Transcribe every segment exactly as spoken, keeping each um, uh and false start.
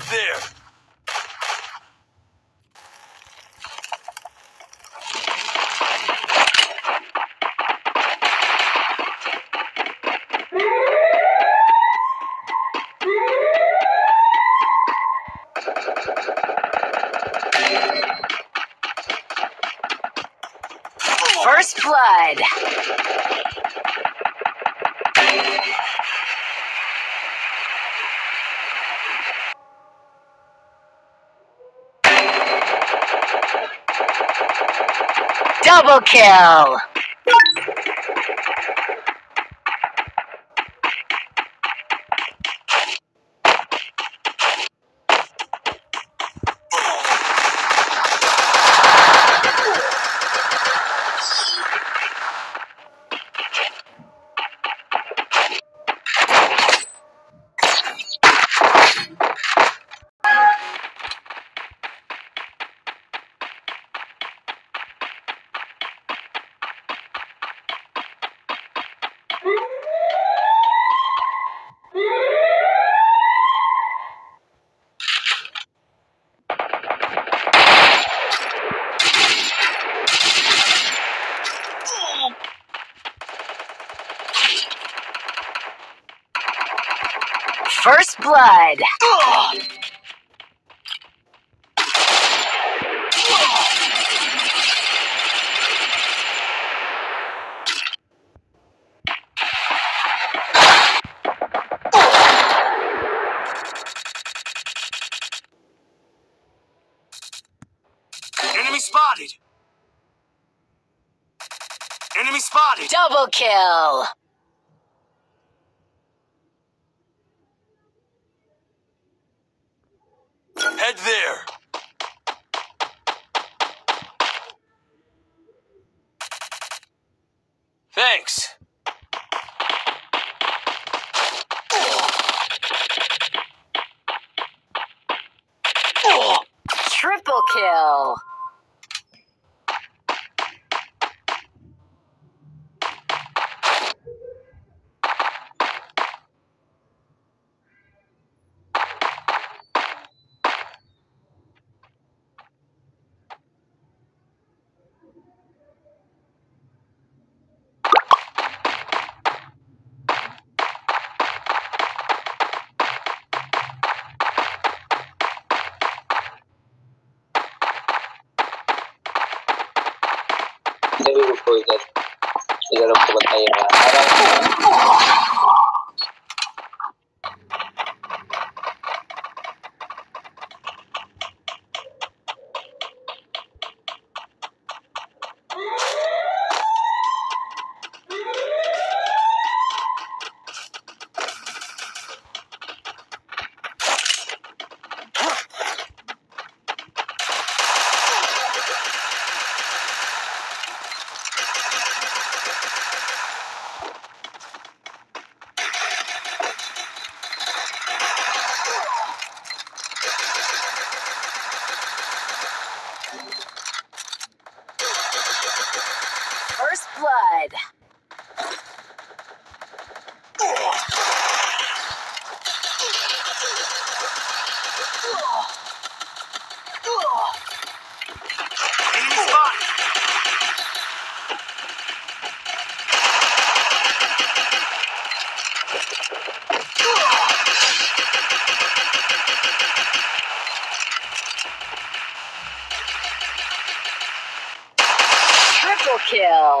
right there. First blood. Double kill. First blood. Ugh. Enemy spotted. Enemy spotted. Double kill. Head there. Thanks. Triple kill. जरूर उसको इधर इधर आपको बताइए blood. Triple kill.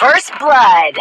First blood.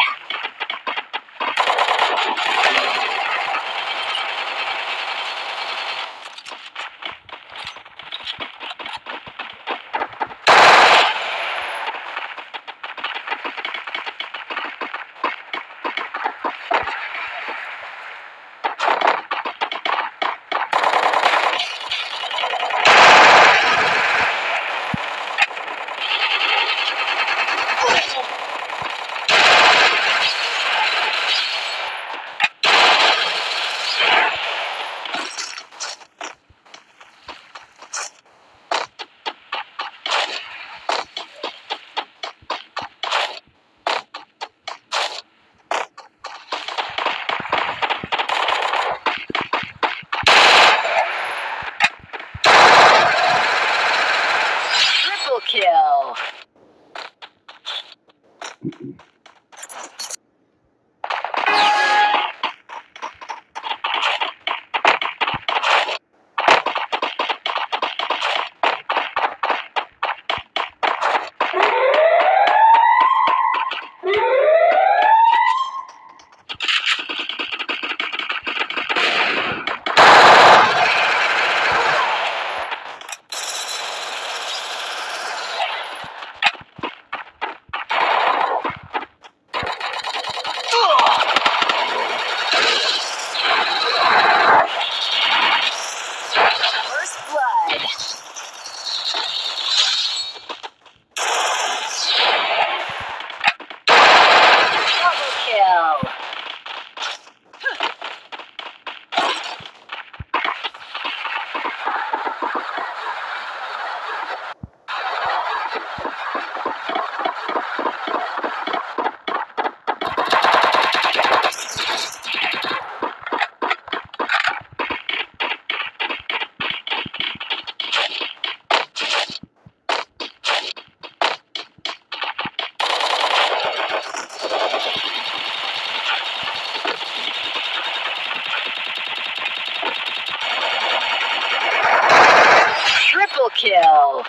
Kill.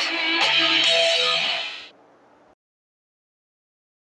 Kill.